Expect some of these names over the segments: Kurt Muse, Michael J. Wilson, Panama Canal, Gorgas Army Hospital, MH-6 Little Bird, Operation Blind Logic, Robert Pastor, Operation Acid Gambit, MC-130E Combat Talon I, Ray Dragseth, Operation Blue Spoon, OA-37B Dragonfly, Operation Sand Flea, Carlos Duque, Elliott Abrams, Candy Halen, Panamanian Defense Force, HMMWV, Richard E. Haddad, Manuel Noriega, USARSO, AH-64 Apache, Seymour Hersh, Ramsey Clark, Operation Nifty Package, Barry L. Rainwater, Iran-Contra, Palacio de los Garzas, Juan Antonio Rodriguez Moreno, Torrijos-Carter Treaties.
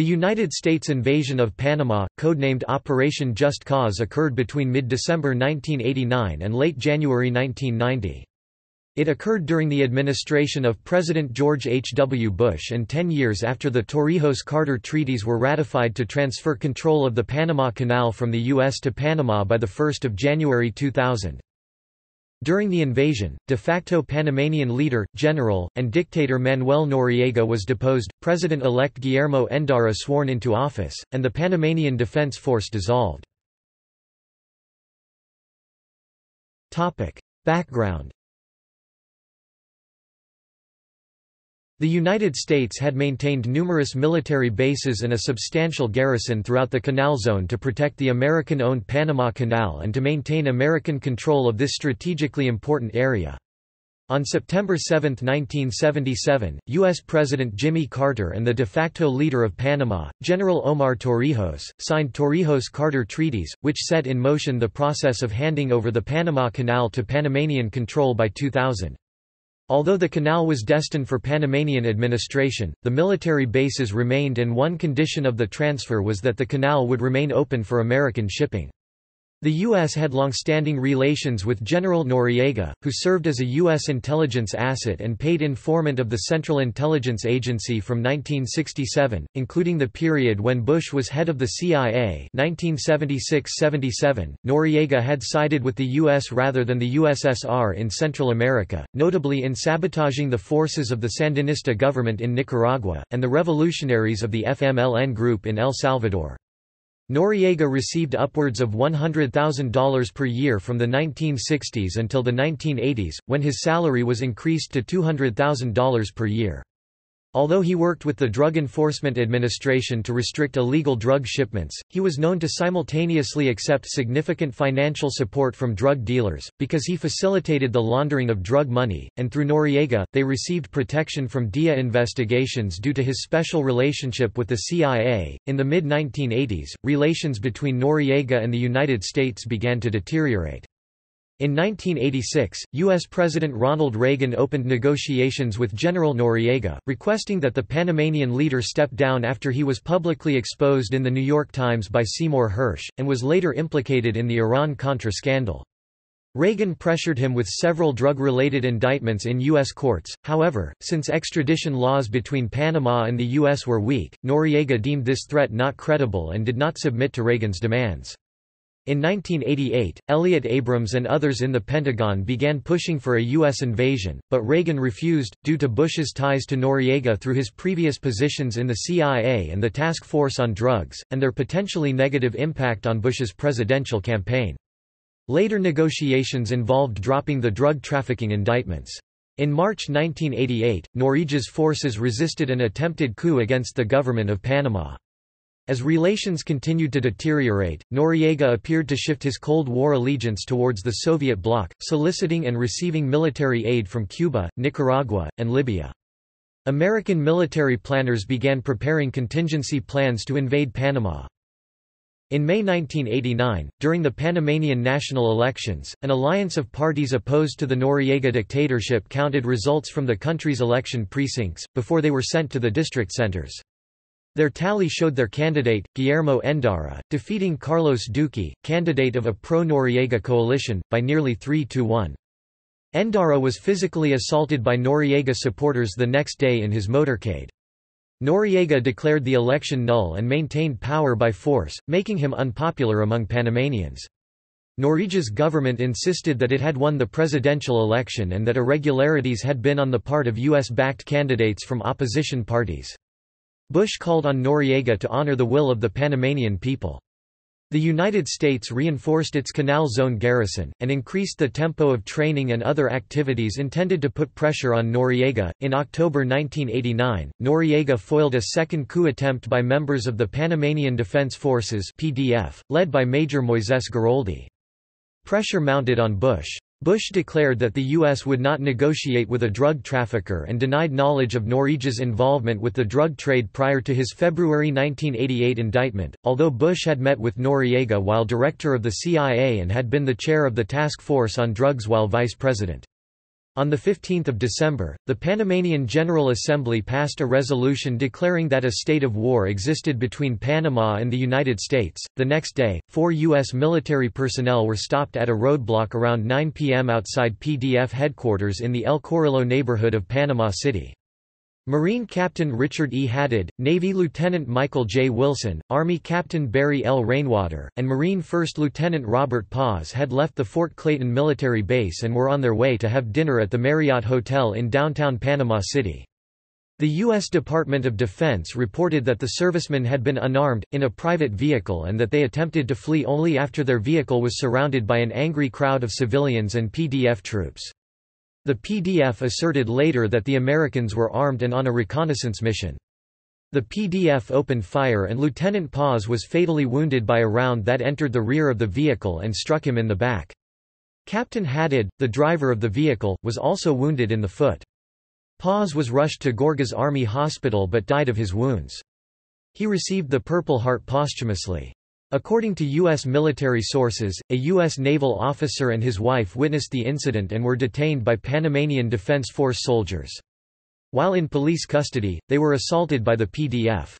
The United States invasion of Panama, codenamed Operation Just Cause, occurred between mid-December 1989 and late January 1990. It occurred during the administration of President George H.W. Bush and 10 years after the Torrijos-Carter Treaties were ratified to transfer control of the Panama Canal from the U.S. to Panama by 1 January 2000. During the invasion, de facto Panamanian leader, general, and dictator Manuel Noriega was deposed, President-elect Guillermo Endara sworn into office, and the Panamanian Defense Force dissolved. Background. The United States had maintained numerous military bases and a substantial garrison throughout the Canal Zone to protect the American-owned Panama Canal and to maintain American control of this strategically important area. On September 7, 1977, U.S. President Jimmy Carter and the de facto leader of Panama, General Omar Torrijos, signed Torrijos-Carter Treaties, which set in motion the process of handing over the Panama Canal to Panamanian control by 2000. Although the canal was destined for Panamanian administration, the military bases remained, and one condition of the transfer was that the canal would remain open for American shipping. The U.S. had long-standing relations with General Noriega, who served as a U.S. intelligence asset and paid informant of the Central Intelligence Agency from 1967, including the period when Bush was head of the CIA (1976–77). Noriega had sided with the U.S. rather than the USSR in Central America, notably in sabotaging the forces of the Sandinista government in Nicaragua and the revolutionaries of the FMLN group in El Salvador. Noriega received upwards of $100,000 per year from the 1960s until the 1980s, when his salary was increased to $200,000 per year. Although he worked with the Drug Enforcement Administration to restrict illegal drug shipments, he was known to simultaneously accept significant financial support from drug dealers, because he facilitated the laundering of drug money, and through Noriega, they received protection from DEA investigations due to his special relationship with the CIA. In the mid-1980s, relations between Noriega and the United States began to deteriorate. In 1986, U.S. President Ronald Reagan opened negotiations with General Noriega, requesting that the Panamanian leader step down after he was publicly exposed in The New York Times by Seymour Hersh, and was later implicated in the Iran-Contra scandal. Reagan pressured him with several drug-related indictments in U.S. courts. However, since extradition laws between Panama and the U.S. were weak, Noriega deemed this threat not credible and did not submit to Reagan's demands. In 1988, Elliott Abrams and others in the Pentagon began pushing for a U.S. invasion, but Reagan refused, due to Bush's ties to Noriega through his previous positions in the CIA and the Task Force on Drugs, and their potentially negative impact on Bush's presidential campaign. Later negotiations involved dropping the drug trafficking indictments. In March 1988, Noriega's forces resisted an attempted coup against the government of Panama. As relations continued to deteriorate, Noriega appeared to shift his Cold War allegiance towards the Soviet bloc, soliciting and receiving military aid from Cuba, Nicaragua, and Libya. American military planners began preparing contingency plans to invade Panama. In May 1989, during the Panamanian national elections, an alliance of parties opposed to the Noriega dictatorship counted results from the country's election precincts, before they were sent to the district centers. Their tally showed their candidate, Guillermo Endara, defeating Carlos Duque, candidate of a pro-Noriega coalition, by nearly 3-1. Endara was physically assaulted by Noriega supporters the next day in his motorcade. Noriega declared the election null and maintained power by force, making him unpopular among Panamanians. Noriega's government insisted that it had won the presidential election and that irregularities had been on the part of U.S.-backed candidates from opposition parties. Bush called on Noriega to honor the will of the Panamanian people. The United States reinforced its Canal Zone garrison, and increased the tempo of training and other activities intended to put pressure on Noriega. In October 1989, Noriega foiled a second coup attempt by members of the Panamanian Defense Forces (PDF), led by Major Moisés Giroldi. Pressure mounted on Bush. Bush declared that the U.S. would not negotiate with a drug trafficker and denied knowledge of Noriega's involvement with the drug trade prior to his February 1988 indictment, although Bush had met with Noriega while director of the CIA and had been the chair of the Task Force on Drugs while vice president. On 15 December, the Panamanian General Assembly passed a resolution declaring that a state of war existed between Panama and the United States. The next day, 4 U.S. military personnel were stopped at a roadblock around 9 p.m. outside PDF headquarters in the El Corillo neighborhood of Panama City. Marine Captain Richard E. Haddad, Navy Lieutenant Michael J. Wilson, Army Captain Barry L. Rainwater, and Marine First Lieutenant Robert Paz had left the Fort Clayton military base and were on their way to have dinner at the Marriott Hotel in downtown Panama City. The U.S. Department of Defense reported that the servicemen had been unarmed, in a private vehicle, and that they attempted to flee only after their vehicle was surrounded by an angry crowd of civilians and PDF troops. The PDF asserted later that the Americans were armed and on a reconnaissance mission. The PDF opened fire and Lieutenant Paz was fatally wounded by a round that entered the rear of the vehicle and struck him in the back. Captain Haddad, the driver of the vehicle, was also wounded in the foot. Paz was rushed to Gorgas Army Hospital but died of his wounds. He received the Purple Heart posthumously. According to U.S. military sources, a U.S. naval officer and his wife witnessed the incident and were detained by Panamanian Defense Force soldiers. While in police custody, they were assaulted by the PDF.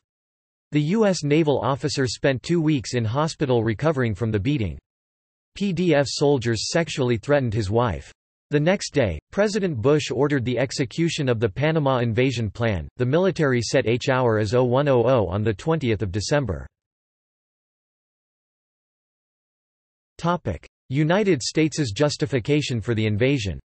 The U.S. naval officer spent 2 weeks in hospital recovering from the beating. PDF soldiers sexually threatened his wife. The next day, President Bush ordered the execution of the Panama Invasion Plan. The military set H-hour as 01:00 on 20 December. United States' justification for the invasion.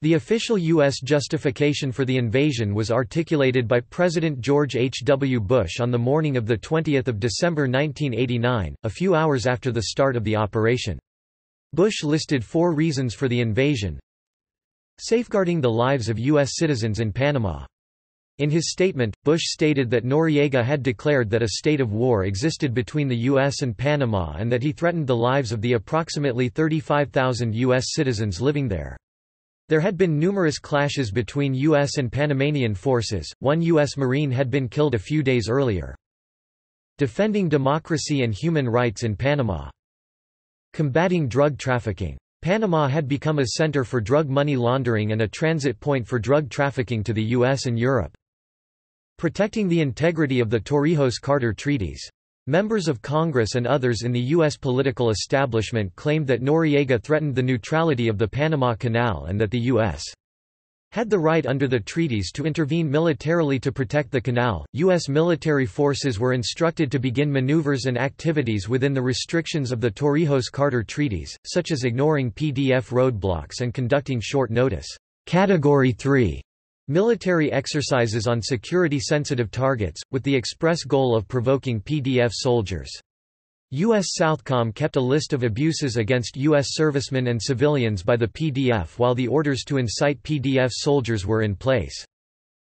The official U.S. justification for the invasion was articulated by President George H.W. Bush on the morning of 20 December 1989, a few hours after the start of the operation. Bush listed 4 reasons for the invasion: safeguarding the lives of U.S. citizens in Panama. In his statement, Bush stated that Noriega had declared that a state of war existed between the U.S. and Panama and that he threatened the lives of the approximately 35,000 U.S. citizens living there. There had been numerous clashes between U.S. and Panamanian forces. 1 U.S. Marine had been killed a few days earlier. Defending democracy and human rights in Panama. Combating drug trafficking. Panama had become a center for drug money laundering and a transit point for drug trafficking to the U.S. and Europe. Protecting the integrity of the Torrijos-Carter Treaties. Members of Congress and others in the U.S. political establishment claimed that Noriega threatened the neutrality of the Panama Canal and that the U.S. had the right under the treaties to intervene militarily to protect the canal. U.S. military forces were instructed to begin maneuvers and activities within the restrictions of the Torrijos-Carter Treaties, such as ignoring PDF roadblocks and conducting short notice, Category 3. military exercises on security-sensitive targets, with the express goal of provoking PDF soldiers. U.S. Southcom kept a list of abuses against U.S. servicemen and civilians by the PDF while the orders to incite PDF soldiers were in place.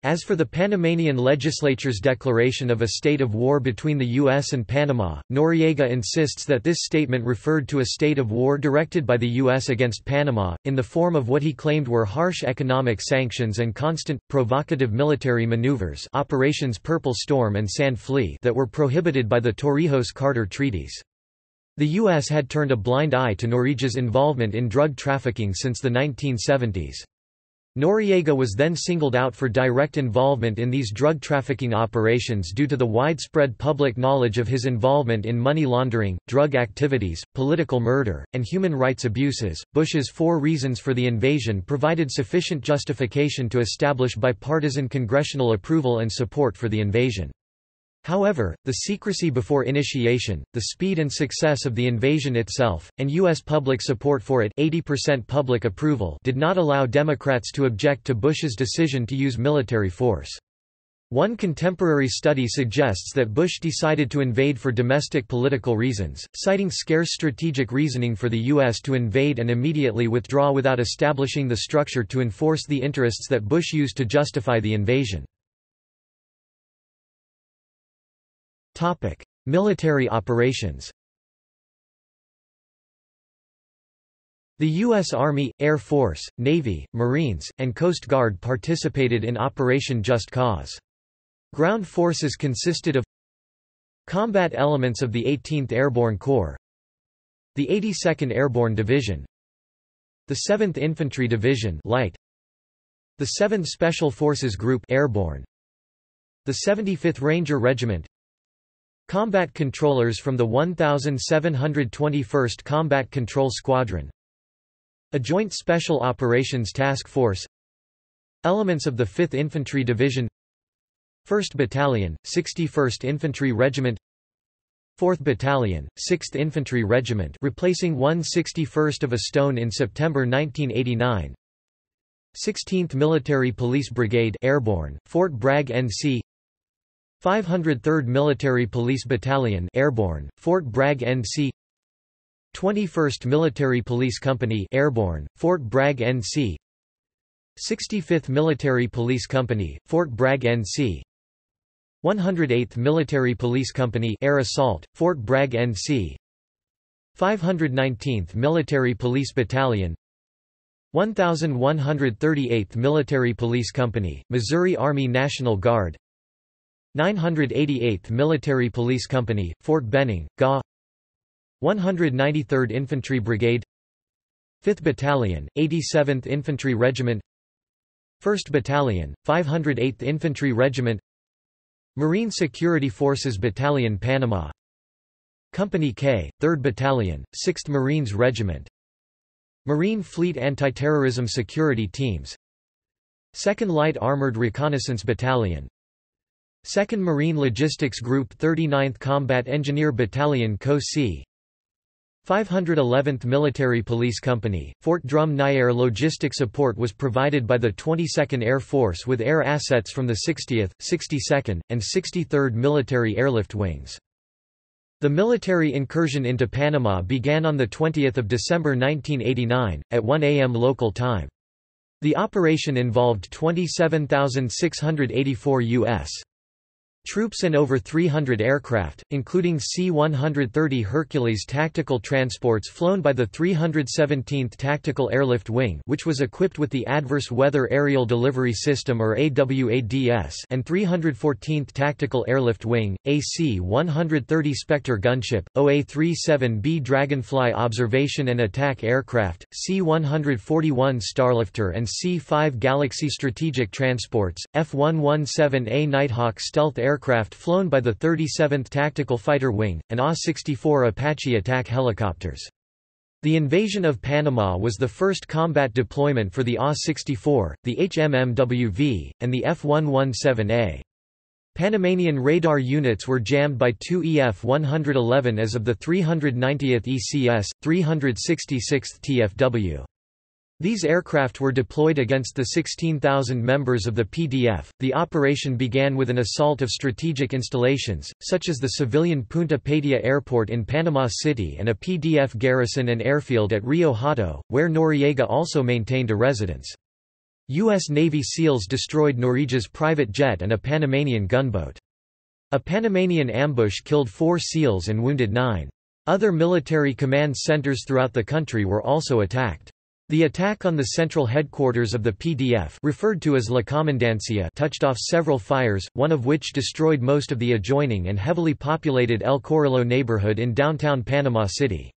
As for the Panamanian legislature's declaration of a state of war between the U.S. and Panama, Noriega insists that this statement referred to a state of war directed by the U.S. against Panama, in the form of what he claimed were harsh economic sanctions and constant, provocative military maneuvers, Operations Purple Storm and Sand Flea, that were prohibited by the Torrijos-Carter treaties. The U.S. had turned a blind eye to Noriega's involvement in drug trafficking since the 1970s. Noriega was then singled out for direct involvement in these drug trafficking operations due to the widespread public knowledge of his involvement in money laundering, drug activities, political murder, and human rights abuses. Bush's 4 reasons for the invasion provided sufficient justification to establish bipartisan congressional approval and support for the invasion. However, the secrecy before initiation, the speed and success of the invasion itself, and U.S. public support for it, 80% public approval, did not allow Democrats to object to Bush's decision to use military force. One contemporary study suggests that Bush decided to invade for domestic political reasons, citing scarce strategic reasoning for the U.S. to invade and immediately withdraw without establishing the structure to enforce the interests that Bush used to justify the invasion. Military operations. The U.S. Army, Air Force, Navy, Marines, and Coast Guard participated in Operation Just Cause. Ground forces consisted of combat elements of the 18th Airborne Corps, the 82nd Airborne Division, The 7th Infantry Division Light, the 7th Special Forces Group Airborne, the 75th Ranger Regiment, combat controllers from the 1721st Combat Control Squadron, a Joint Special Operations Task Force, elements of the 5th Infantry Division, 1st Battalion, 61st Infantry Regiment, 4th Battalion, 6th Infantry Regiment, replacing 161st of a stone in September 1989, 16th Military Police Brigade Airborne, Fort Bragg NC, 503rd Military Police Battalion Airborne, Fort Bragg NC, 21st Military Police Company Airborne, Fort Bragg NC, 65th Military Police Company, Fort Bragg NC, 108th Military Police Company Air Assault, Fort Bragg NC, 519th Military Police Battalion, 1138th Military Police Company, Missouri Army National Guard, 988th Military Police Company, Fort Benning, GA, 193rd Infantry Brigade, 5th Battalion, 87th Infantry Regiment, 1st Battalion, 508th Infantry Regiment, Marine Security Forces Battalion Panama, Company K, 3rd Battalion, 6th Marines Regiment, Marine Fleet Anti-Terrorism Security Teams, 2nd Light Armored Reconnaissance Battalion, 2nd Marine Logistics Group 39th Combat Engineer Battalion Co-C, 511th Military Police Company, Fort Drum. Nair logistic support was provided by the 22nd Air Force with air assets from the 60th, 62nd, and 63rd Military Airlift Wings. The military incursion into Panama began on 20 December 1989, at 1 a.m. local time. The operation involved 27,684 U.S. troops and over 300 aircraft, including C-130 Hercules tactical transports flown by the 317th Tactical Airlift Wing, which was equipped with the Adverse Weather Aerial Delivery System or AWADS, and 314th Tactical Airlift Wing, AC-130 Spectre Gunship, OA-37B Dragonfly Observation and Attack Aircraft, C-141 Starlifter and C-5 Galaxy Strategic Transports, F-117A Nighthawk Stealth aircraft flown by the 37th Tactical Fighter Wing, and AH-64 Apache attack helicopters. The invasion of Panama was the first combat deployment for the AH-64, the HMMWV, and the F-117A. Panamanian radar units were jammed by two EF-111 as of the 390th ECS, 366th TFW. These aircraft were deployed against the 16,000 members of the PDF. The operation began with an assault of strategic installations, such as the civilian Punta Patia Airport in Panama City and a PDF garrison and airfield at Rio Hato, where Noriega also maintained a residence. U.S. Navy SEALs destroyed Noriega's private jet and a Panamanian gunboat. A Panamanian ambush killed 4 SEALs and wounded 9. Other military command centers throughout the country were also attacked. The attack on the central headquarters of the PDF, referred to as La Comandancia, touched off several fires, one of which destroyed most of the adjoining and heavily populated El Corralo neighborhood in downtown Panama City.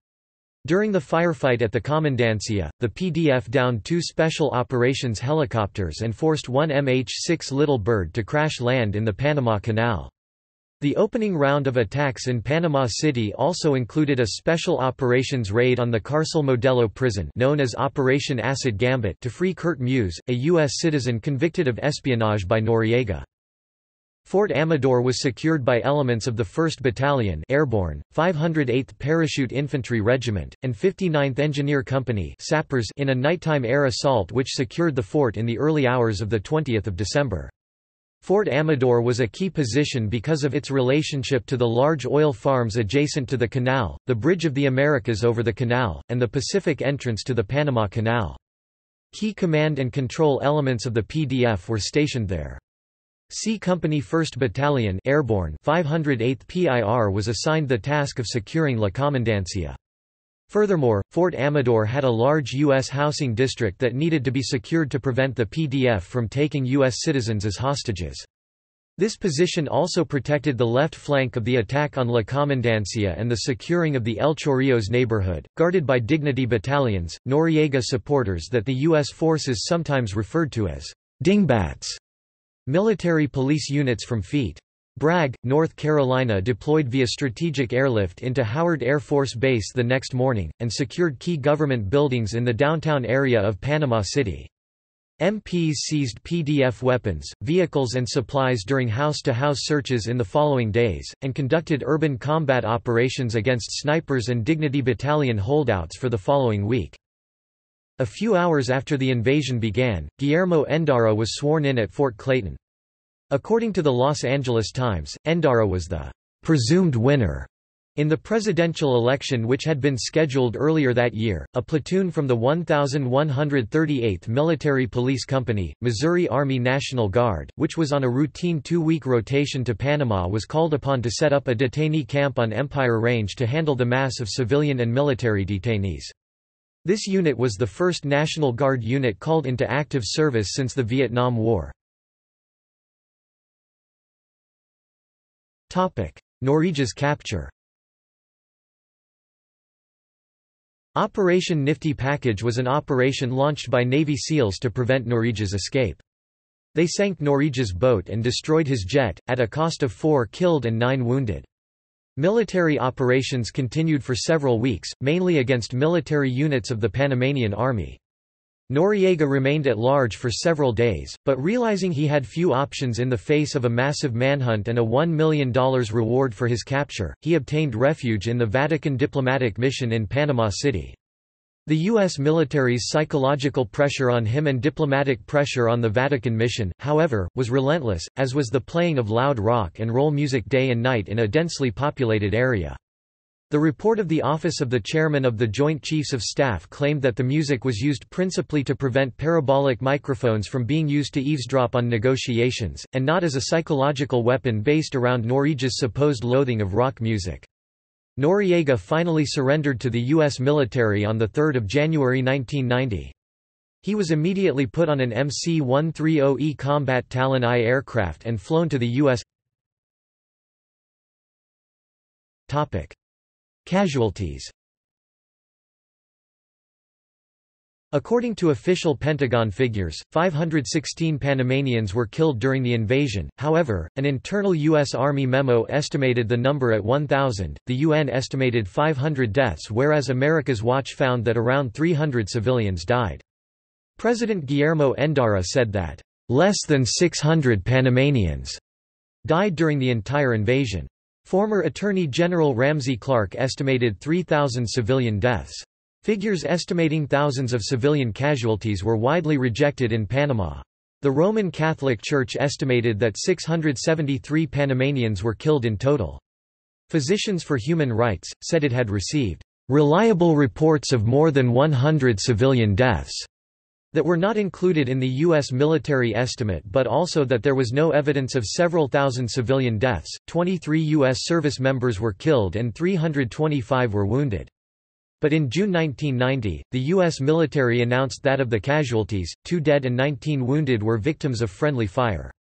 During the firefight at the Comandancia, the PDF downed 2 special operations helicopters and forced one MH-6 Little Bird to crash land in the Panama Canal. The opening round of attacks in Panama City also included a special operations raid on the Cárcel Modelo prison known as Operation Acid Gambit to free Kurt Muse, a U.S. citizen convicted of espionage by Noriega. Fort Amador was secured by elements of the 1st Battalion Airborne, 508th Parachute Infantry Regiment, and 59th Engineer Company Sappers in a nighttime air assault which secured the fort in the early hours of 20 December. Fort Amador was a key position because of its relationship to the large oil farms adjacent to the canal, the Bridge of the Americas over the canal, and the Pacific entrance to the Panama Canal. Key command and control elements of the PDF were stationed there. C Company 1st Battalion Airborne 508th PIR was assigned the task of securing La Comandancia. Furthermore, Fort Amador had a large U.S. housing district that needed to be secured to prevent the PDF from taking U.S. citizens as hostages. This position also protected the left flank of the attack on La Comandancia and the securing of the El Chorrillos neighborhood, guarded by Dignity battalions. Noriega supporters that the U.S. forces sometimes referred to as dingbats, military police units from Ft. Bragg, North Carolina, deployed via strategic airlift into Howard Air Force Base the next morning, and secured key government buildings in the downtown area of Panama City. MPs seized PDF weapons, vehicles and supplies during house-to-house searches in the following days, and conducted urban combat operations against snipers and Dignity Battalion holdouts for the following week. A few hours after the invasion began, Guillermo Endara was sworn in at Fort Clayton. According to the Los Angeles Times, Endara was the presumed winner in the presidential election, which had been scheduled earlier that year. A platoon from the 1138th Military Police Company, Missouri Army National Guard, which was on a routine two-week rotation to Panama, was called upon to set up a detainee camp on Empire Range to handle the mass of civilian and military detainees. This unit was the first National Guard unit called into active service since the Vietnam War. Noriega's capture. Operation Nifty Package was an operation launched by Navy SEALs to prevent Noriega's escape. They sank Noriega's boat and destroyed his jet, at a cost of 4 killed and 9 wounded. Military operations continued for several weeks, mainly against military units of the Panamanian Army. Noriega remained at large for several days, but realizing he had few options in the face of a massive manhunt and a $1 million reward for his capture, he obtained refuge in the Vatican diplomatic mission in Panama City. The U.S. military's psychological pressure on him and diplomatic pressure on the Vatican mission, however, was relentless, as was the playing of loud rock and roll music day and night in a densely populated area. The report of the Office of the Chairman of the Joint Chiefs of Staff claimed that the music was used principally to prevent parabolic microphones from being used to eavesdrop on negotiations, and not as a psychological weapon based around Noriega's supposed loathing of rock music. Noriega finally surrendered to the U.S. military on 3 January 1990. He was immediately put on an MC-130E Combat Talon I aircraft and flown to the U.S. Casualties. According to official Pentagon figures, 516 Panamanians were killed during the invasion. However, an internal U.S. Army memo estimated the number at 1,000, the UN estimated 500 deaths, whereas America's Watch found that around 300 civilians died. President Guillermo Endara said that, "Less than 600 Panamanians died during the entire invasion." Former Attorney General Ramsey Clark estimated 3,000 civilian deaths. Figures estimating thousands of civilian casualties were widely rejected in Panama. The Roman Catholic Church estimated that 673 Panamanians were killed in total. Physicians for Human Rights said it had received reliable reports of more than 100 civilian deaths that were not included in the U.S. military estimate, but also that there was no evidence of several thousand civilian deaths. 23 U.S. service members were killed and 325 were wounded. But in June 1990, the U.S. military announced that of the casualties, 2 dead and 19 wounded were victims of friendly fire.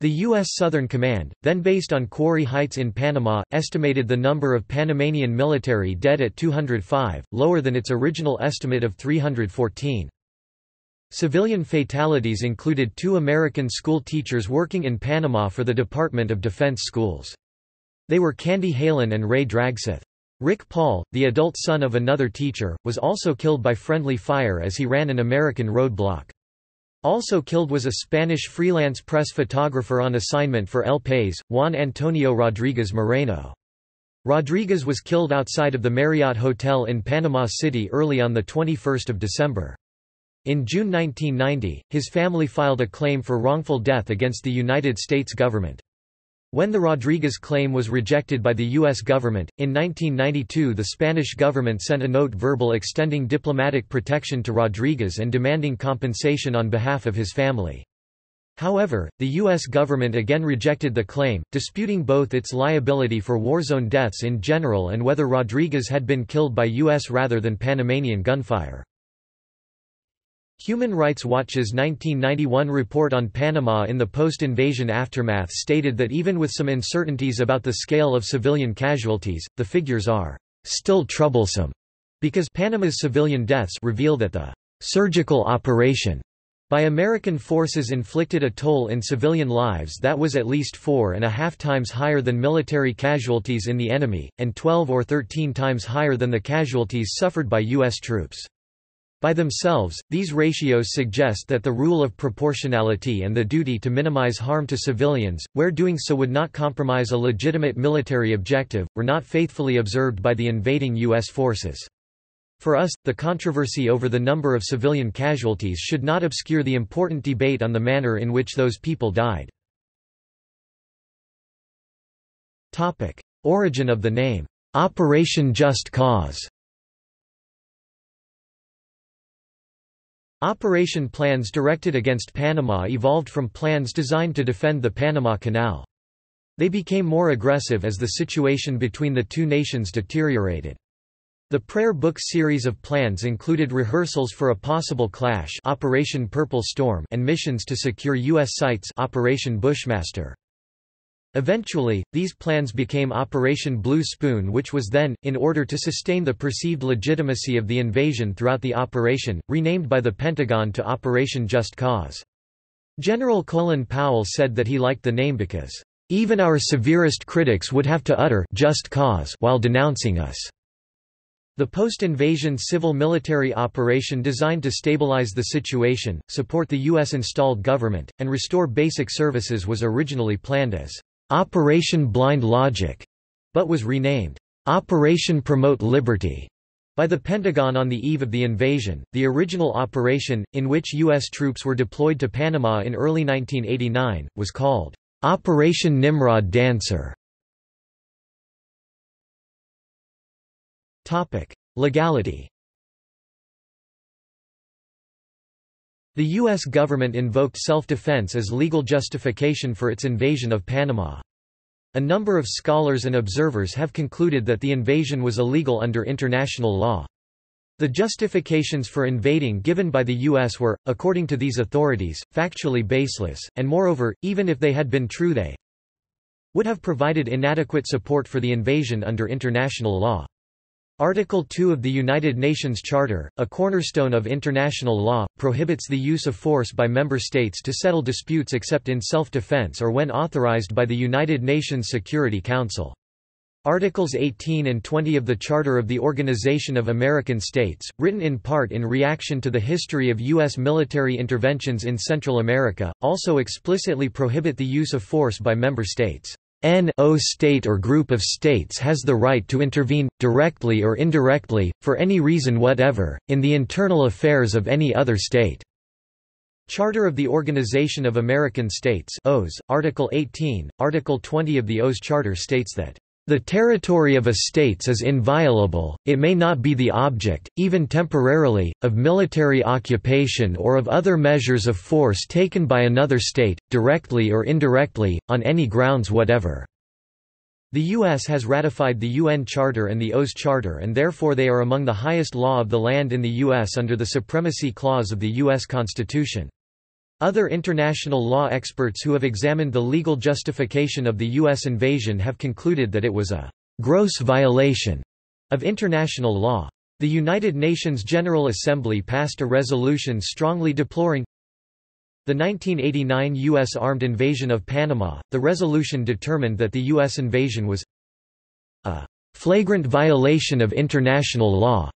The U.S. Southern Command, then based on Quarry Heights in Panama, estimated the number of Panamanian military dead at 205, lower than its original estimate of 314. Civilian fatalities included 2 American school teachers working in Panama for the Department of Defense Schools. They were Candy Halen and Ray Dragseth. Rick Paul, the adult son of another teacher, was also killed by friendly fire as he ran an American roadblock. Also killed was a Spanish freelance press photographer on assignment for El País, Juan Antonio Rodriguez Moreno. Rodriguez was killed outside of the Marriott Hotel in Panama City early on 21 December. In June 1990, his family filed a claim for wrongful death against the United States government. When the Rodriguez claim was rejected by the U.S. government, in 1992 the Spanish government sent a note verbal extending diplomatic protection to Rodriguez and demanding compensation on behalf of his family. However, the U.S. government again rejected the claim, disputing both its liability for warzone deaths in general and whether Rodriguez had been killed by U.S. rather than Panamanian gunfire. Human Rights Watch's 1991 report on Panama in the post-invasion aftermath stated that even with some uncertainties about the scale of civilian casualties, the figures are still troublesome, because Panama's civilian deaths reveal that the surgical operation by American forces inflicted a toll in civilian lives that was at least 4.5 times higher than military casualties in the enemy, and 12 or 13 times higher than the casualties suffered by U.S. troops. By themselves, these ratios suggest that the rule of proportionality and the duty to minimize harm to civilians, where doing so would not compromise a legitimate military objective, were not faithfully observed by the invading U.S. forces. For us, the controversy over the number of civilian casualties should not obscure the important debate on the manner in which those people died. Topic: Origin of the name Operation Just Cause. Operation plans directed against Panama evolved from plans designed to defend the Panama Canal. They became more aggressive as the situation between the two nations deteriorated. The prayer book series of plans included rehearsals for a possible clash, Operation Purple Storm, and missions to secure U.S. sites, Operation Bushmaster. Eventually, these plans became Operation Blue Spoon, which was then, in order to sustain the perceived legitimacy of the invasion throughout the operation, renamed by the Pentagon to Operation Just Cause. General Colin Powell said that he liked the name because, "...even our severest critics would have to utter just cause while denouncing us." The post-invasion civil-military operation designed to stabilize the situation, support the U.S.-installed government, and restore basic services was originally planned as Operation Blind Logic, but was renamed Operation Promote Liberty by the Pentagon on the eve of the invasion. The original operation, in which U.S. troops were deployed to Panama in early 1989, was called Operation Nimrod Dancer. Legality. The U.S. government invoked self-defense as legal justification for its invasion of Panama. A number of scholars and observers have concluded that the invasion was illegal under international law. The justifications for invading given by the U.S. were, according to these authorities, factually baseless, and moreover, even if they had been true they would have provided inadequate support for the invasion under international law. Article 2 of the United Nations Charter, a cornerstone of international law, prohibits the use of force by member states to settle disputes except in self-defense or when authorized by the United Nations Security Council. Articles 18 and 20 of the Charter of the Organization of American States, written in part in reaction to the history of U.S. military interventions in Central America, also explicitly prohibit the use of force by member states. No state or group of states has the right to intervene, directly or indirectly, for any reason whatever, in the internal affairs of any other state. Charter of the Organization of American States (OAS), Article 18, Article 20 of the OAS Charter states that, "...the territory of a state is inviolable, it may not be the object, even temporarily, of military occupation or of other measures of force taken by another state, directly or indirectly, on any grounds whatever." The U.S. has ratified the UN Charter and the OAS Charter and therefore they are among the highest law of the land in the U.S. under the Supremacy Clause of the U.S. Constitution. Other international law experts who have examined the legal justification of the U.S. invasion have concluded that it was a gross violation of international law. The United Nations General Assembly passed a resolution strongly deploring the 1989 U.S. armed invasion of Panama. The resolution determined that the U.S. invasion was a flagrant violation of international law.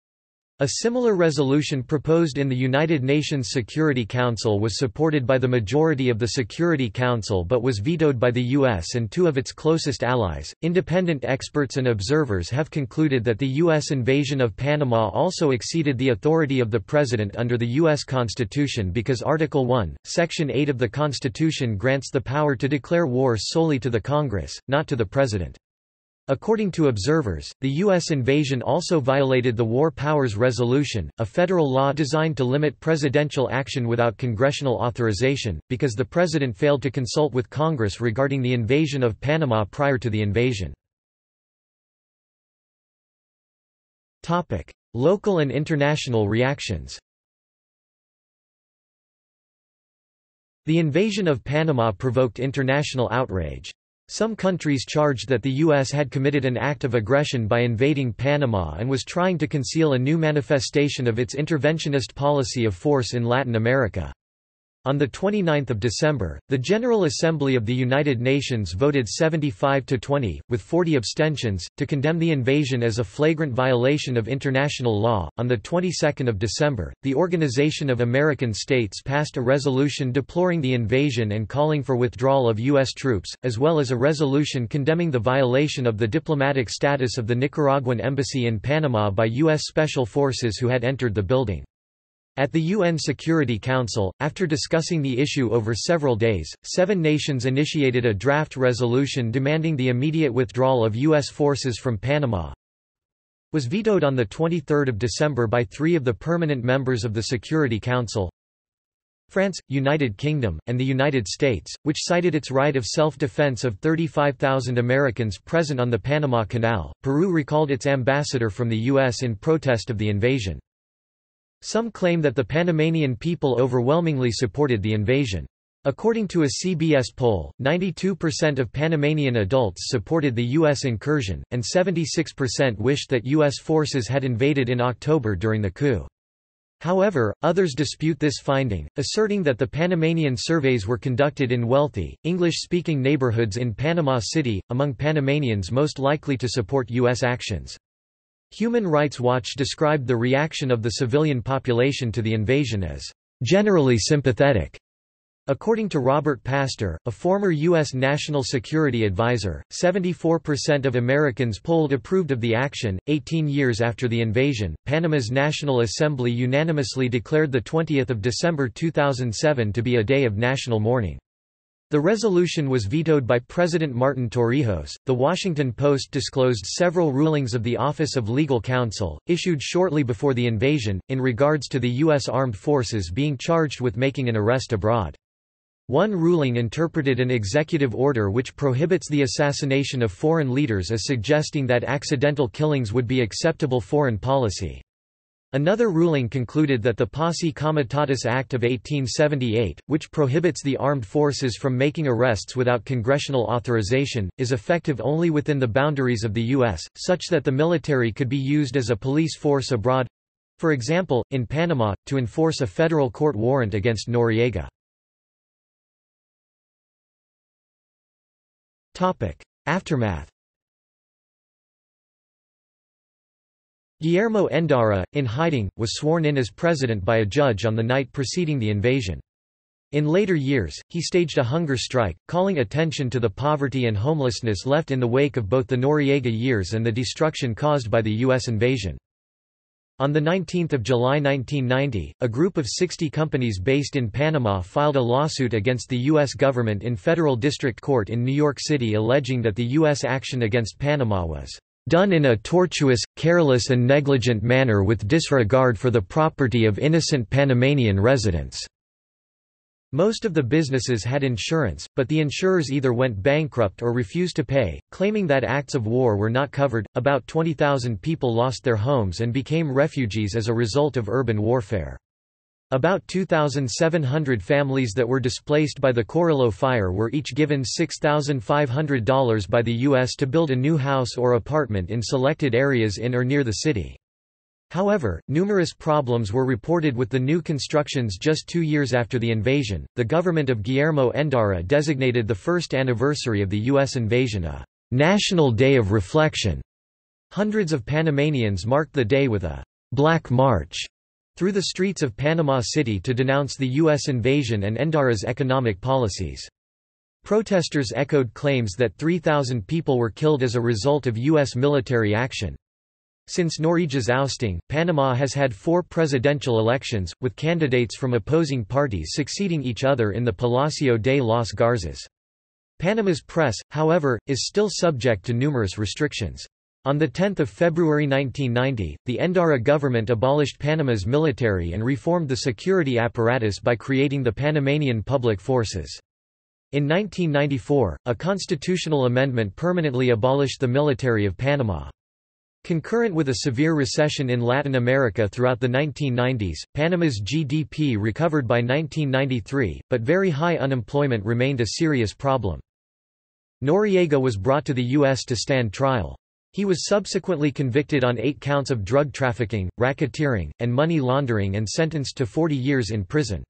A similar resolution proposed in the United Nations Security Council was supported by the majority of the Security Council but was vetoed by the U.S. and two of its closest allies. Independent experts and observers have concluded that the U.S. invasion of Panama also exceeded the authority of the President under the U.S. Constitution because Article 1, Section 8 of the Constitution grants the power to declare war solely to the Congress, not to the President. According to observers, the U.S. invasion also violated the War Powers Resolution, a federal law designed to limit presidential action without congressional authorization, because the president failed to consult with Congress regarding the invasion of Panama prior to the invasion. Topic: Local and international reactions. The invasion of Panama provoked international outrage. Some countries charged that the U.S. had committed an act of aggression by invading Panama and was trying to conceal a new manifestation of its interventionist policy of force in Latin America. On 29 December, the General Assembly of the United Nations voted 75-20, with 40 abstentions, to condemn the invasion as a flagrant violation of international law. On the 22nd of December, the Organization of American States passed a resolution deploring the invasion and calling for withdrawal of U.S. troops, as well as a resolution condemning the violation of the diplomatic status of the Nicaraguan embassy in Panama by U.S. special forces who had entered the building. At the UN Security Council, after discussing the issue over several days, 7 nations initiated a draft resolution demanding the immediate withdrawal of U.S. forces from Panama. It was vetoed on 23 December by 3 of the permanent members of the Security Council, France, United Kingdom, and the United States, which cited its right of self-defense of 35,000 Americans present on the Panama Canal. Peru recalled its ambassador from the U.S. in protest of the invasion. Some claim that the Panamanian people overwhelmingly supported the invasion. According to a CBS poll, 92% of Panamanian adults supported the U.S. incursion, and 76% wished that U.S. forces had invaded in October during the coup. However, others dispute this finding, asserting that the Panamanian surveys were conducted in wealthy, English-speaking neighborhoods in Panama City, among Panamanians most likely to support U.S. actions. Human Rights Watch described the reaction of the civilian population to the invasion as generally sympathetic. According to Robert Pastor, a former U.S. National Security Advisor, 74% of Americans polled approved of the action. 18 years after the invasion, Panama's National Assembly unanimously declared 20 December 2007 to be a day of national mourning. The resolution was vetoed by President Martin Torrijos. The Washington Post disclosed several rulings of the Office of Legal Counsel, issued shortly before the invasion, in regards to the U.S. armed forces being charged with making an arrest abroad. One ruling interpreted an executive order which prohibits the assassination of foreign leaders as suggesting that accidental killings would be acceptable foreign policy. Another ruling concluded that the Posse Comitatus Act of 1878, which prohibits the armed forces from making arrests without congressional authorization, is effective only within the boundaries of the U.S., such that the military could be used as a police force abroad—for example, in Panama, to enforce a federal court warrant against Noriega. Aftermath. Guillermo Endara, in hiding, was sworn in as president by a judge on the night preceding the invasion. In later years, he staged a hunger strike, calling attention to the poverty and homelessness left in the wake of both the Noriega years and the destruction caused by the U.S. invasion. On 19 July 1990, a group of 60 companies based in Panama filed a lawsuit against the U.S. government in federal district court in New York City alleging that the U.S. action against Panama was done in a tortuous, careless and negligent manner with disregard for the property of innocent Panamanian residents." Most of the businesses had insurance, but the insurers either went bankrupt or refused to pay, claiming that acts of war were not covered. About 20,000 people lost their homes and became refugees as a result of urban warfare. About 2,700 families that were displaced by the Corallo fire were each given $6,500 by the U.S. to build a new house or apartment in selected areas in or near the city. However, numerous problems were reported with the new constructions just 2 years after the invasion. The government of Guillermo Endara designated the first anniversary of the U.S. invasion a national day of reflection. Hundreds of Panamanians marked the day with a Black March through the streets of Panama City to denounce the U.S. invasion and Endara's economic policies. Protesters echoed claims that 3,000 people were killed as a result of U.S. military action. Since Noriega's ousting, Panama has had 4 presidential elections, with candidates from opposing parties succeeding each other in the Palacio de los Garzas. Panama's press, however, is still subject to numerous restrictions. On 10 February 1990, the Endara government abolished Panama's military and reformed the security apparatus by creating the Panamanian Public Forces. In 1994, a constitutional amendment permanently abolished the military of Panama. Concurrent with a severe recession in Latin America throughout the 1990s, Panama's GDP recovered by 1993, but very high unemployment remained a serious problem. Noriega was brought to the U.S. to stand trial. He was subsequently convicted on 8 counts of drug trafficking, racketeering, and money laundering and sentenced to 40 years in prison.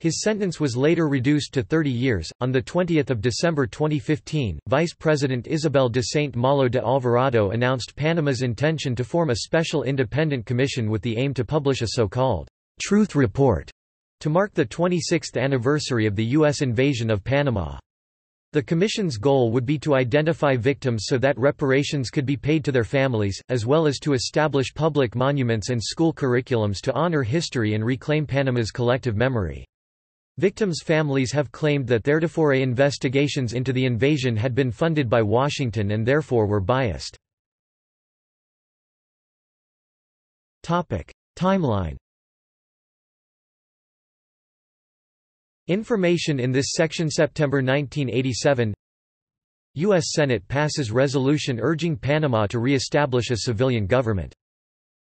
His sentence was later reduced to 30 years. On 20 December 2015, Vice President Isabel de Saint Malo de Alvarado announced Panama's intention to form a special independent commission with the aim to publish a so-called Truth Report to mark the 26th anniversary of the U.S. invasion of Panama. The Commission's goal would be to identify victims so that reparations could be paid to their families, as well as to establish public monuments and school curriculums to honor history and reclaim Panama's collective memory. Victims' families have claimed that theretofore investigations into the invasion had been funded by Washington and therefore were biased. Timeline. Information in this section. September 1987, U.S. Senate passes resolution urging Panama to re-establish a civilian government.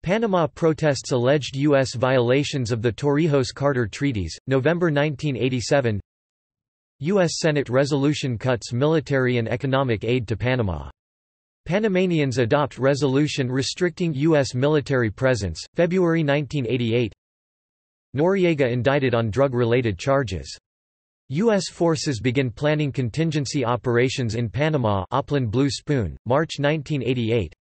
Panama protests alleged U.S. violations of the Torrijos-Carter Treaties, November 1987. U.S. Senate resolution cuts military and economic aid to Panama. Panamanians adopt resolution restricting U.S. military presence, February 1988. Noriega indicted on drug-related charges. U.S. forces begin planning contingency operations in Panama, Oplan Blue Spoon, March 1988.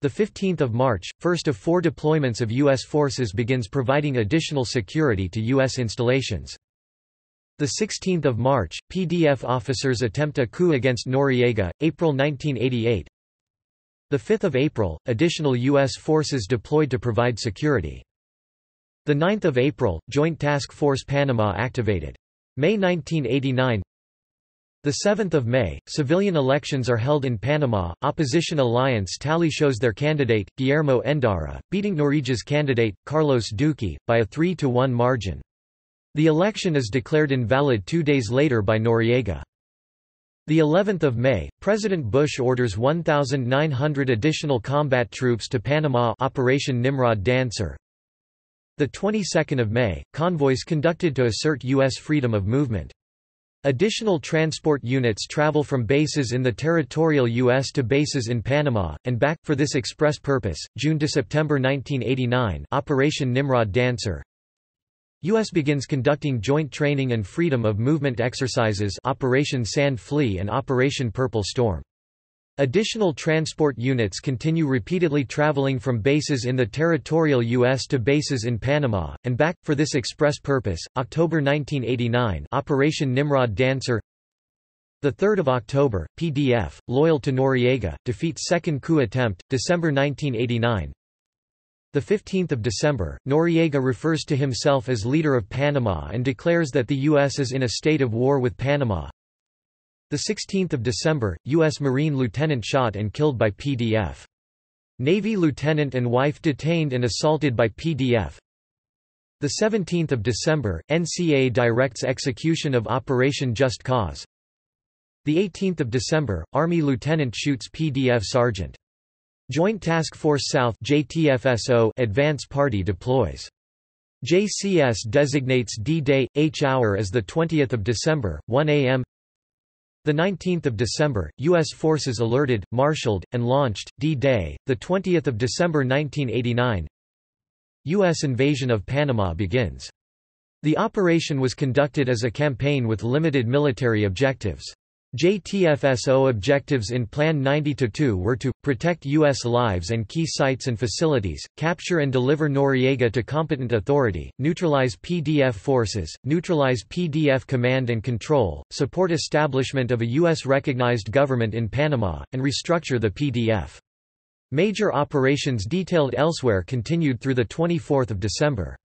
The 15th of March, first of 4 deployments of U.S. forces begins providing additional security to U.S. installations. The 16th of March, PDF officers attempt a coup against Noriega, April 1988. The 5th of April, additional U.S. forces deployed to provide security. The 9th of April, Joint Task Force Panama activated. May 1989. The 7th of May, civilian elections are held in Panama. Opposition alliance tally shows their candidate Guillermo Endara beating Noriega's candidate Carlos Duque by a 3-1 margin. The election is declared invalid 2 days later by Noriega. The 11th of May, President Bush orders 1,900 additional combat troops to Panama, Operation Nimrod Dancer. The 22nd of May, convoys conducted to assert U.S. freedom of movement. Additional transport units travel from bases in the territorial U.S. to bases in Panama, and back, for this express purpose, June to September 1989, Operation Nimrod Dancer. U.S. begins conducting joint training and freedom of movement exercises, Operation Sand Flea and Operation Purple Storm. Additional transport units continue repeatedly traveling from bases in the territorial U.S. to bases in Panama, and back, for this express purpose, October 1989, Operation Nimrod Dancer. 3 October, PDF, loyal to Noriega, defeats second coup attempt, December 1989. 15 December, Noriega refers to himself as leader of Panama and declares that the U.S. is in a state of war with Panama. 16 December, U.S. Marine lieutenant shot and killed by PDF. Navy lieutenant and wife detained and assaulted by PDF. 17 December, NCA directs execution of Operation Just Cause. 18 December, Army lieutenant shoots PDF sergeant. Joint Task Force South (JTFSO) advance party deploys. JCS designates D-Day, H-hour as 20 December, 1 a.m. 19 December, U.S. forces alerted, marshaled, and launched, D-Day, 20 December 1989. U.S. invasion of Panama begins. The operation was conducted as a campaign with limited military objectives. JTFSO objectives in Plan 90-2 were to protect U.S. lives and key sites and facilities, capture and deliver Noriega to competent authority, neutralize PDF forces, neutralize PDF command and control, support establishment of a U.S.-recognized government in Panama, and restructure the PDF. Major operations detailed elsewhere continued through 24 December.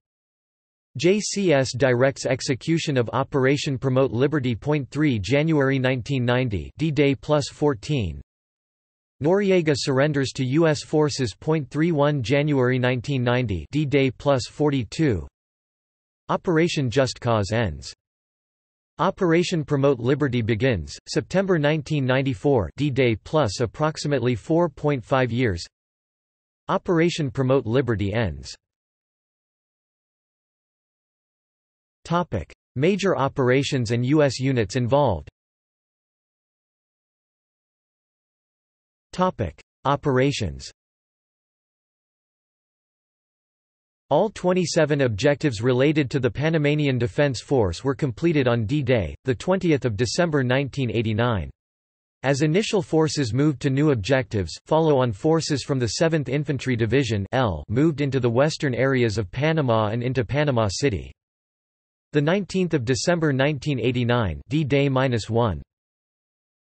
JCS directs execution of Operation Promote Liberty. 3 January 1990, D-Day +14. Noriega surrenders to U.S. forces. 31 January 1990, D-Day +42. Operation Just Cause ends. Operation Promote Liberty begins, September 1994, D-Day plus approximately 4.5 years. Operation Promote Liberty ends. Major operations and U.S. units involved. Operations. All 27 objectives related to the Panamanian Defense Force were completed on D-Day, 20 December 1989. As initial forces moved to new objectives, follow-on forces from the 7th Infantry Division (L) moved into the western areas of Panama and into Panama City. 19 December 1989, D-Day-1.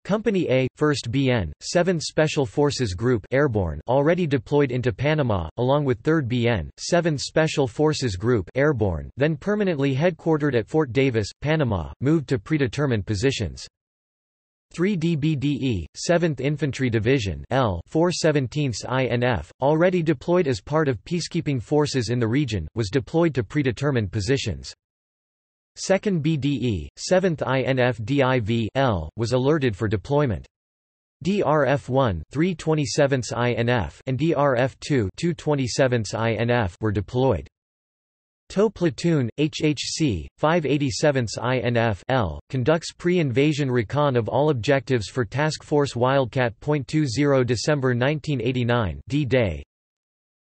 Company A, 1st BN, 7th Special Forces Group Airborne already deployed into Panama, along with 3rd BN, 7th Special Forces Group Airborne then permanently headquartered at Fort Davis, Panama, moved to predetermined positions. 3 DBDE, 7th Infantry Division L 417th INF, already deployed as part of peacekeeping forces in the region, was deployed to predetermined positions. 2nd BDE, 7th INF DIV L, was alerted for deployment. DRF-1 327th INF and DRF-2 227th INF were deployed. TOW Platoon, HHC, 587th INF L, conducts pre-invasion recon of all objectives for Task Force Wildcat.20 December 1989 D-Day.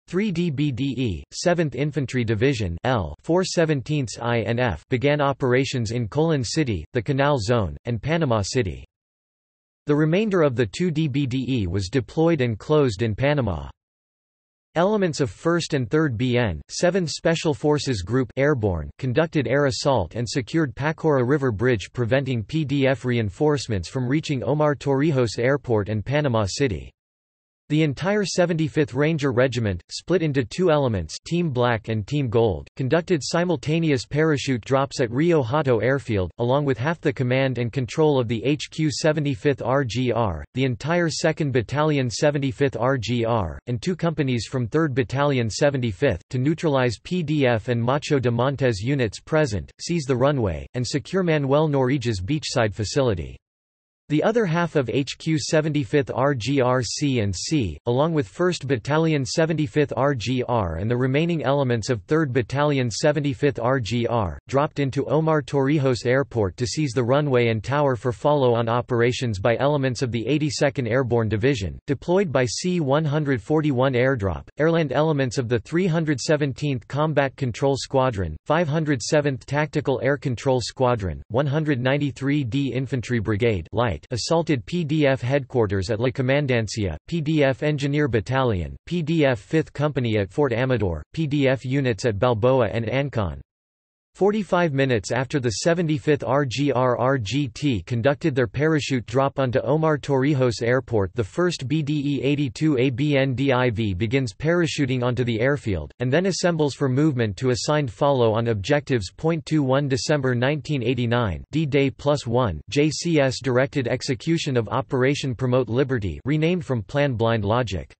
3 DBDE, 7th Infantry Division L 417th INF began operations in Colon City, the Canal Zone, and Panama City. The remainder of the 2 DBDE was deployed and closed in Panama. Elements of 1st and 3rd BN, 7th Special Forces Group Airborne conducted air assault and secured Pacora River Bridge, preventing PDF reinforcements from reaching Omar Torrijos Airport and Panama City. The entire 75th Ranger Regiment, split into two elements, Team Black and Team Gold, conducted simultaneous parachute drops at Rio Hato Airfield, along with half the command and control of the HQ 75th RGR, the entire 2nd Battalion 75th RGR, and two companies from 3rd Battalion 75th, to neutralize PDF and Macho de Montes units present, seize the runway, and secure Manuel Noriega's beachside facility. The other half of HQ 75th RGR-C and C, along with 1st Battalion 75th RGR and the remaining elements of 3rd Battalion 75th RGR, dropped into Omar Torrijos Airport to seize the runway and tower for follow-on operations by elements of the 82nd Airborne Division, deployed by C-141 Airdrop, airland elements of the 317th Combat Control Squadron, 507th Tactical Air Control Squadron, 193d Infantry Brigade assaulted PDF headquarters at La Comandancia, PDF Engineer Battalion, PDF 5th Company at Fort Amador, PDF units at Balboa and Ancon. 45 minutes after the 75th RGR-RGT conducted their parachute drop onto Omar Torrijos Airport, the 1st BDE-82ABNDIV begins parachuting onto the airfield, and then assembles for movement to assigned follow-on objectives. 21 December 1989 D-Day +1 JCS directed execution of Operation Promote Liberty, renamed from Plan Blind Logic.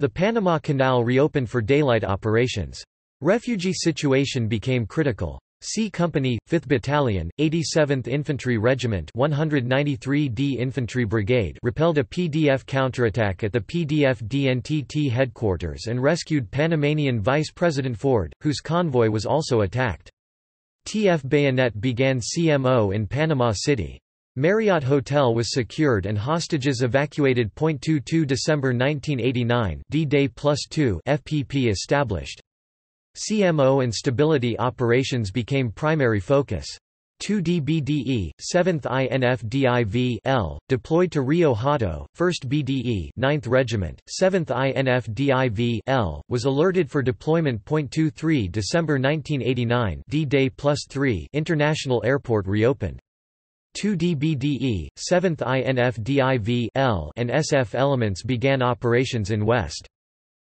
The Panama Canal reopened for daylight operations. Refugee situation became critical. C Company, 5th Battalion, 87th Infantry Regiment 193d Infantry Brigade repelled a PDF counterattack at the PDF DNTT headquarters and rescued Panamanian Vice President Ford, whose convoy was also attacked. TF Bayonet began CMO in Panama City. Marriott Hotel was secured and hostages evacuated. 22 December 1989 D-Day +2 FPP established. CMO and stability operations became primary focus. 2 DBDE, 7th INF DIV L, deployed to Rio Hato, 1st BDE 9th Regiment, 7th INF DIV L, was alerted for deployment. 23 December 1989 D-Day +3 International Airport reopened. 2 DBDE, 7th INF DIV L and SF elements began operations in West.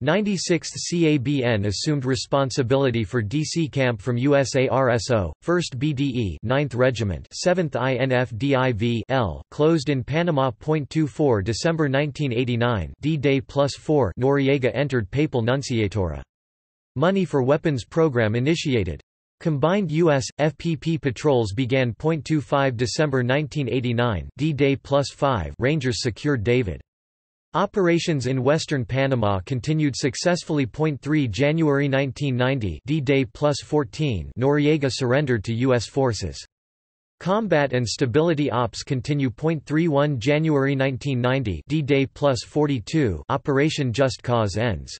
96th CABN assumed responsibility for DC Camp from USARSO, 1st BDE 9th Regiment 7th INF DIV L, closed in Panama. 24 December 1989 D-Day +4 Noriega entered Papal Nunciatura. Money for weapons program initiated. Combined U.S. FPP patrols began. 25 December 1989 D-Day +5 Rangers secured David. Operations in western Panama continued successfully. 3 January 1990 D-Day +14 Noriega surrendered to U.S. forces. Combat and Stability Ops continue. 31 January 1990 D-Day +42 Operation Just Cause ends.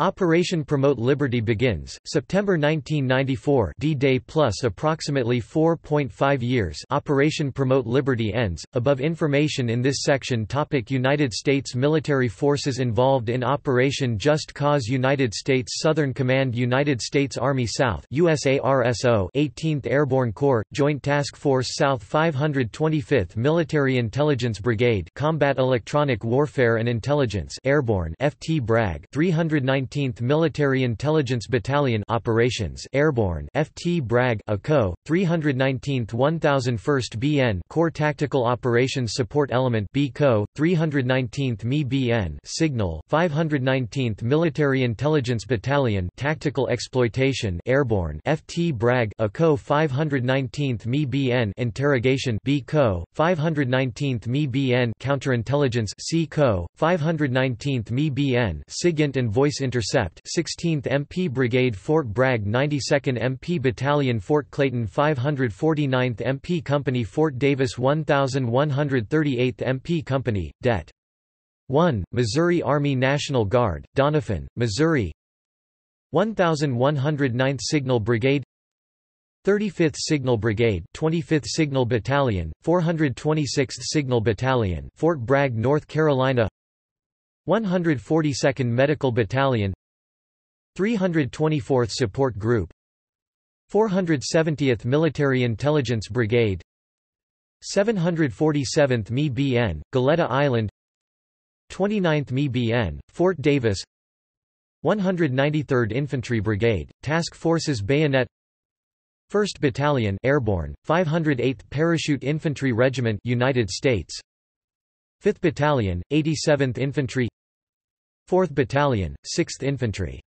Operation Promote Liberty begins, September 1994 D-Day plus approximately 4.5 years Operation Promote Liberty ends, above information in this section. Topic: United States military forces involved in Operation Just Cause. United States Southern Command, United States Army South USARSO 18th Airborne Corps, Joint Task Force South 525th Military Intelligence Brigade Combat Electronic Warfare and Intelligence Airborne FT BRAG 319th Military Intelligence Battalion Operations Airborne FT BRAG ACO 319th 1001st BN Corps Tactical Operations Support Element BCO 319th ME BN Signal 519th Military Intelligence Battalion Tactical Exploitation Airborne FT BRAG ACO 519th ME BN Interrogation BCO 519th ME BN Counterintelligence CCO 519th ME BN SIGINT and Voice Intercept 16th MP Brigade Fort Bragg 92nd MP Battalion Fort Clayton 549th MP Company Fort Davis 1138th MP Company, Det. 1, Missouri Army National Guard, Doniphan, Missouri 1109th Signal Brigade 35th Signal Brigade 25th Signal Battalion, 426th Signal Battalion Fort Bragg, North Carolina 142nd Medical Battalion 324th Support Group 470th Military Intelligence Brigade 747th ME BN, Goleta Island 29th ME BN, Fort Davis 193rd Infantry Brigade, Task Forces Bayonet 1st Battalion Airborne, 508th Parachute Infantry Regiment United States 5th Battalion, 87th Infantry 4th Battalion, 6th Infantry.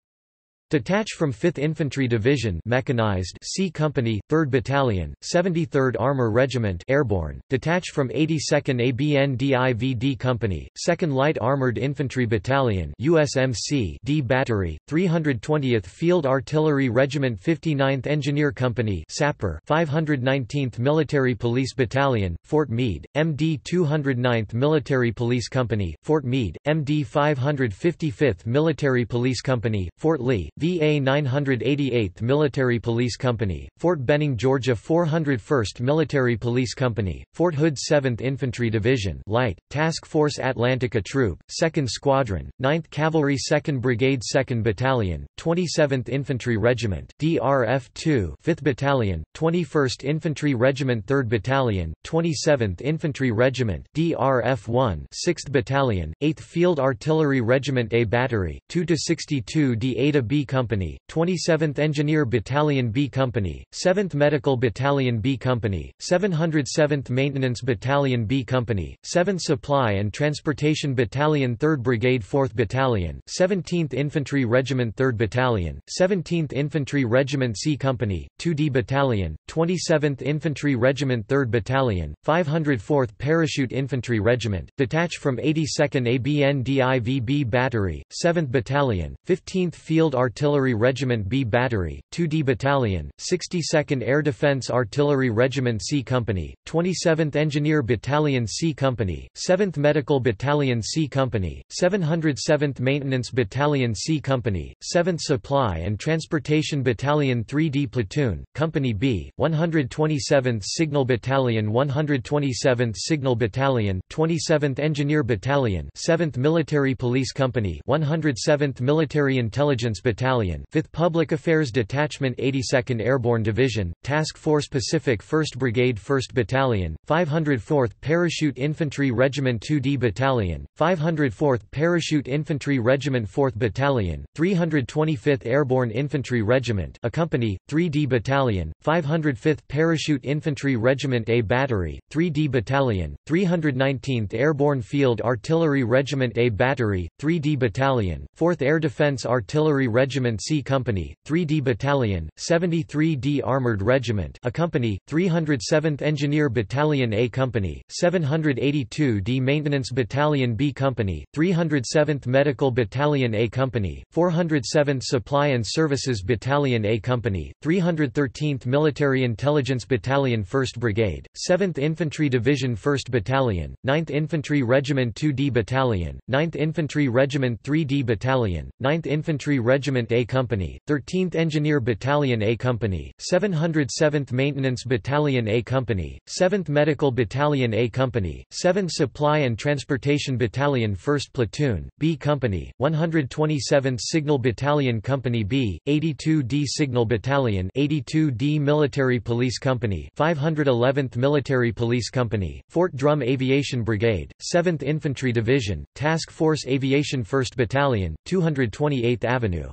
Detach from 5th Infantry Division mechanized C Company, 3rd Battalion, 73rd Armor Regiment airborne, detach from 82nd ABNDIVD Company, 2nd Light Armored Infantry Battalion USMC D Battery, 320th Field Artillery Regiment 59th Engineer Company Sapper, 519th Military Police Battalion, Fort Meade, MD 209th Military Police Company, Fort Meade, MD 555th Military Police Company, Fort Lee, VA 988th Military Police Company, Fort Benning, Georgia 401st Military Police Company, Fort Hood 7th Infantry Division Light, Task Force Atlantica Troop, 2nd Squadron, 9th Cavalry 2nd Brigade 2nd Battalion, 27th Infantry Regiment DRF 2 5th Battalion, 21st Infantry Regiment 3rd Battalion, 27th Infantry Regiment DRF 1 6th Battalion, 8th Field Artillery Regiment A Battery, 2-62 D-Eta B Company, 27th Engineer Battalion B Company, 7th Medical Battalion B Company, 707th Maintenance Battalion B Company, 7th Supply and Transportation Battalion 3rd Brigade 4th Battalion, 17th Infantry Regiment 3rd Battalion, 17th Infantry Regiment C Company, 2D Battalion, 27th Infantry Regiment 3rd Battalion, 504th Parachute Infantry Regiment, detach from 82nd ABNDIVB Battery, 7th Battalion, 15th Field Artillery Regiment B Battery, 2D Battalion, 62nd Air Defense Artillery Regiment C Company, 27th Engineer Battalion C Company, 7th Medical Battalion C Company, 707th Maintenance Battalion C Company, 7th Supply and Transportation Battalion 3D Platoon, Company B, 127th Signal Battalion 127th Signal Battalion 27th Engineer Battalion 7th Military Police Company 107th Military Intelligence Battalion 5th Public Affairs Detachment 82nd Airborne Division, Task Force Pacific 1st Brigade 1st Battalion, 504th Parachute Infantry Regiment 2D Battalion, 504th Parachute Infantry Regiment 4th Battalion, 325th Airborne Infantry Regiment A Company, 3D Battalion, 505th Parachute Infantry Regiment A Battery, 3D Battalion, 319th Airborne Field Artillery Regiment A Battery, 3D Battalion, 4th Air Defense Artillery Regiment Regiment C Company, 3d Battalion, 73d Armored Regiment A Company, 307th Engineer Battalion A Company, 782d Maintenance Battalion B Company, 307th Medical Battalion A Company, 407th Supply and Services Battalion A Company, 313th Military Intelligence Battalion 1st Brigade, 7th Infantry Division 1st Battalion, 9th Infantry Regiment 2d Battalion, 9th Infantry Regiment 3d Battalion, 9th Infantry Regiment A Company, 13th Engineer Battalion A Company, 707th Maintenance Battalion A Company, 7th Medical Battalion A Company, 7th Supply and Transportation Battalion 1st Platoon, B Company, 127th Signal Battalion Company B, 82d Signal Battalion 82d Military Police Company 511th Military Police Company, Fort Drum Aviation Brigade, 7th Infantry Division, Task Force Aviation 1st Battalion, 228th Avenue.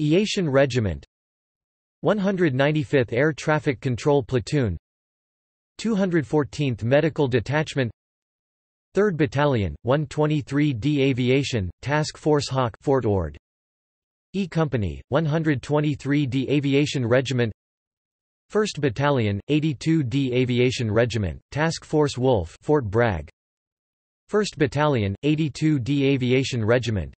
Aviation Regiment 195th Air Traffic Control Platoon 214th Medical Detachment 3rd Battalion, 123d Aviation, Task Force Hawk Fort Ord. E Company, 123d Aviation Regiment 1st Battalion, 82d Aviation Regiment, Task Force Wolf Fort Bragg 1st Battalion, 82d Aviation Regiment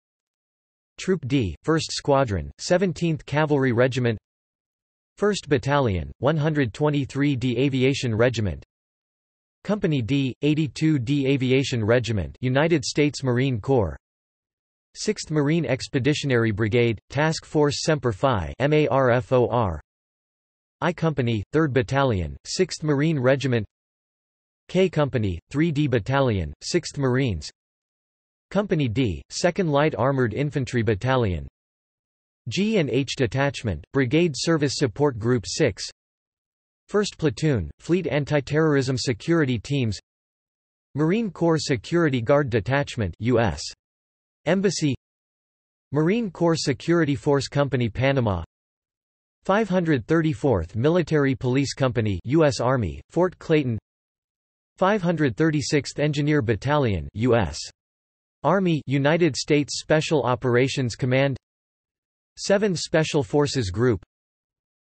Troop D, 1st Squadron, 17th Cavalry Regiment 1st Battalion, 123d Aviation Regiment Company D, 82d Aviation Regiment United States Marine Corps 6th Marine Expeditionary Brigade, Task Force Semper Fi MARFOR I Company, 3rd Battalion, 6th Marine Regiment K Company, 3d Battalion, 6th Marines Company D, 2nd Light Armored Infantry Battalion G and H Detachment, Brigade Service Support Group 6 1st Platoon, Fleet Anti-Terrorism Security Teams Marine Corps Security Guard Detachment U.S. Embassy Marine Corps Security Force Company Panama 534th Military Police Company U.S. Army, Fort Clayton 536th Engineer Battalion U.S. Army United States Special Operations Command 7th Special Forces Group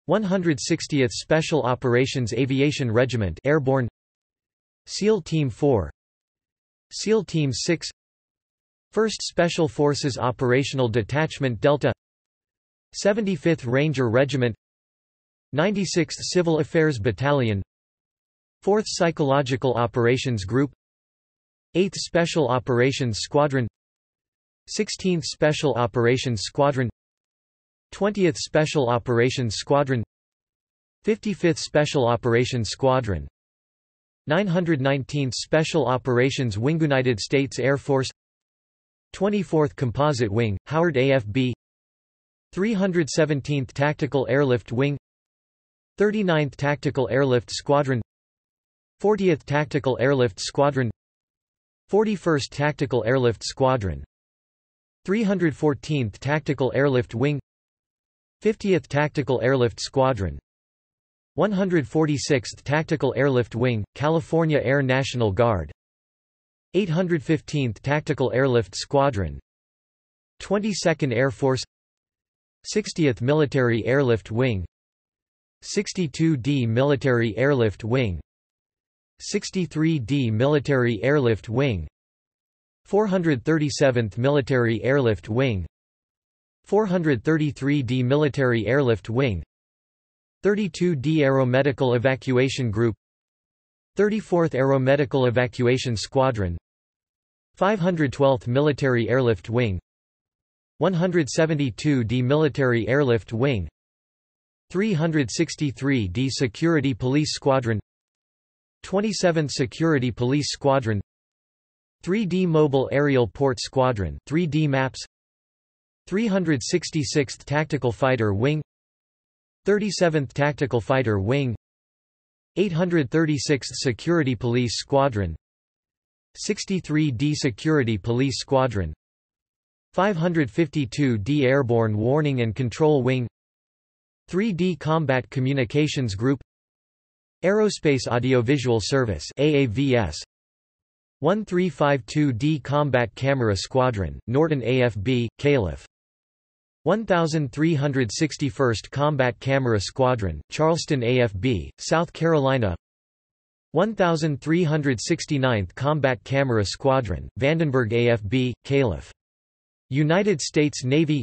160th Special Operations Aviation Regiment Airborne SEAL Team 4 SEAL Team 6 1st Special Forces Operational Detachment Delta 75th Ranger Regiment 96th Civil Affairs Battalion 4th Psychological Operations Group 8th Special Operations Squadron 16th Special Operations Squadron 20th Special Operations Squadron 55th Special Operations Squadron 919th Special Operations Wing United States Air Force 24th Composite Wing, Howard AFB 317th Tactical Airlift Wing 39th Tactical Airlift Squadron 40th Tactical Airlift Squadron 41st Tactical Airlift Squadron 314th Tactical Airlift Wing 50th Tactical Airlift Squadron 146th Tactical Airlift Wing, California Air National Guard 815th Tactical Airlift Squadron 22nd Air Force 60th Military Airlift Wing 62d Military Airlift Wing 63d Military Airlift Wing 437th Military Airlift Wing 433d Military Airlift Wing 32d Aeromedical Evacuation Group 34th Aeromedical Evacuation Squadron 512th Military Airlift Wing 172d Military Airlift Wing 363d Security Police Squadron 27th Security Police Squadron 3d Mobile Aerial Port Squadron 3D Maps 366th Tactical Fighter Wing 37th Tactical Fighter Wing 836th Security Police Squadron 63d Security Police Squadron 552d Airborne Warning and Control Wing 3d Combat Communications Group Aerospace Audiovisual Service AAVS 1352d Combat Camera Squadron, Norton AFB, Calif. 1361st Combat Camera Squadron, Charleston AFB, South Carolina. 1369th Combat Camera Squadron, Vandenberg AFB, Calif. United States Navy.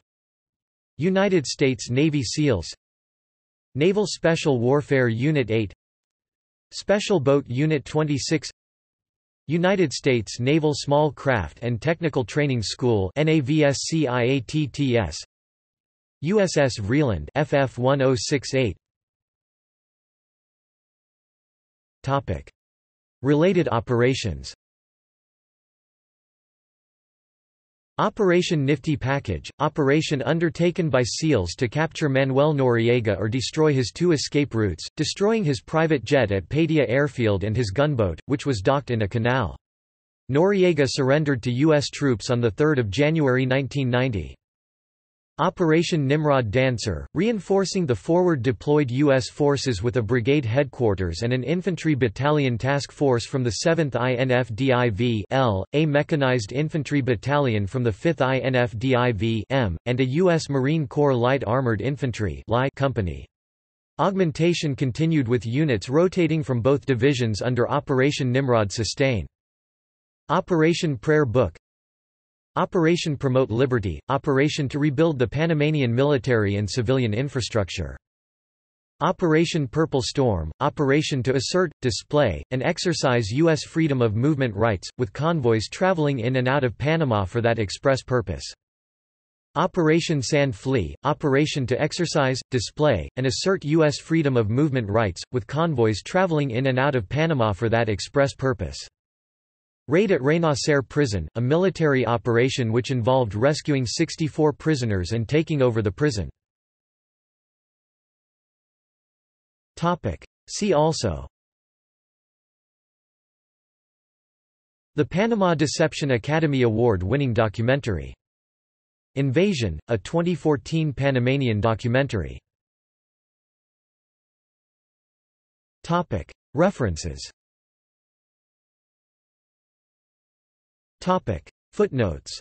United States Navy SEALs. Naval Special Warfare Unit 8, Special Boat Unit 26, United States Naval Small Craft and Technical Training School NAVSCIATTS, USS Vreeland FF1068. Topic: Related operations. Operation Nifty Package, operation undertaken by SEALs to capture Manuel Noriega or destroy his two escape routes, destroying his private jet at Patia Airfield and his gunboat, which was docked in a canal. Noriega surrendered to U.S. troops on 3 January 1990. Operation Nimrod Dancer, reinforcing the forward-deployed U.S. forces with a brigade headquarters and an infantry battalion task force from the 7th INFDIV-L, a mechanized infantry battalion from the 5th INFDIV-M, and a U.S. Marine Corps Light Armored Infantry Company. Augmentation continued with units rotating from both divisions under Operation Nimrod Sustain. Operation Prayer Book, Operation Promote Liberty, operation to rebuild the Panamanian military and civilian infrastructure. Operation Purple Storm, operation to assert, display, and exercise U.S. freedom of movement rights, with convoys traveling in and out of Panama for that express purpose. Operation Sand Flea, operation to exercise, display, and assert U.S. freedom of movement rights, with convoys traveling in and out of Panama for that express purpose. Raid at Reynosaire Prison, a military operation which involved rescuing 64 prisoners and taking over the prison. See also: The Panama Deception Academy Award-winning documentary Invasion, a 2014 Panamanian documentary. References. Topic. Footnotes.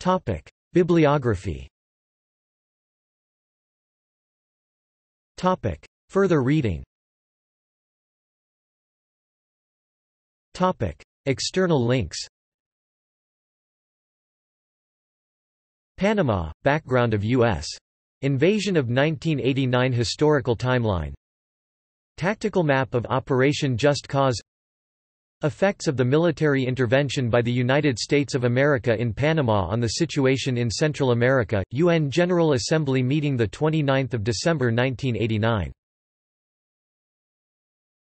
Topic. Bibliography. Topic. Further reading. Topic. External links. Panama, Background of U.S. Invasion of 1989 Historical Timeline. Tactical Map of Operation Just Cause. Effects of the military intervention by the United States of America in Panama on the situation in Central America, UN General Assembly meeting 29 December 1989.